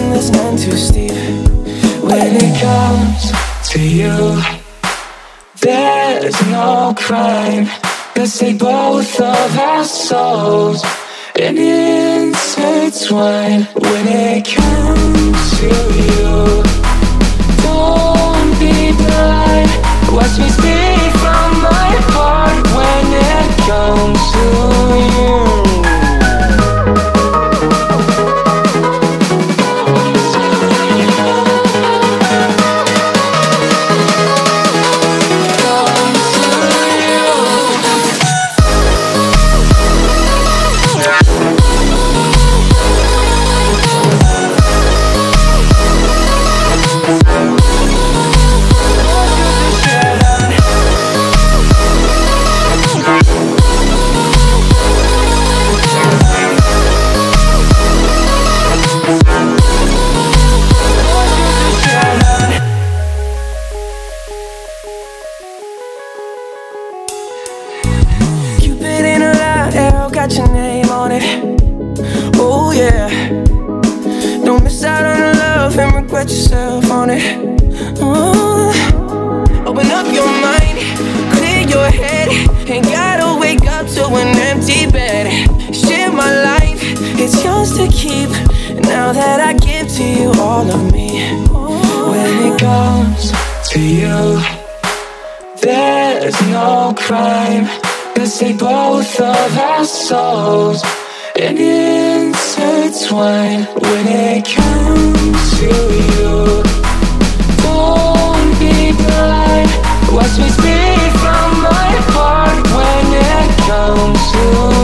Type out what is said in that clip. mountain that's none too steep. When it comes to you, there's no crime. Let's take both of our souls and intertwine. When it comes to you, don't be blind. Watch me stay from my heart when it comes to you. Your name on it, oh yeah. Don't miss out on the love and regret yourself on it. Ooh. Open up your mind, clear your head. Ain't gotta wake up to an empty bed. Share my life, it's yours to keep. Now that I give to you all of me. Ooh. When it comes to you, there's no crime. Let's take both of our souls and intertwine. When it comes to you, don't be blind. Watch me stay from my heart when it comes to you.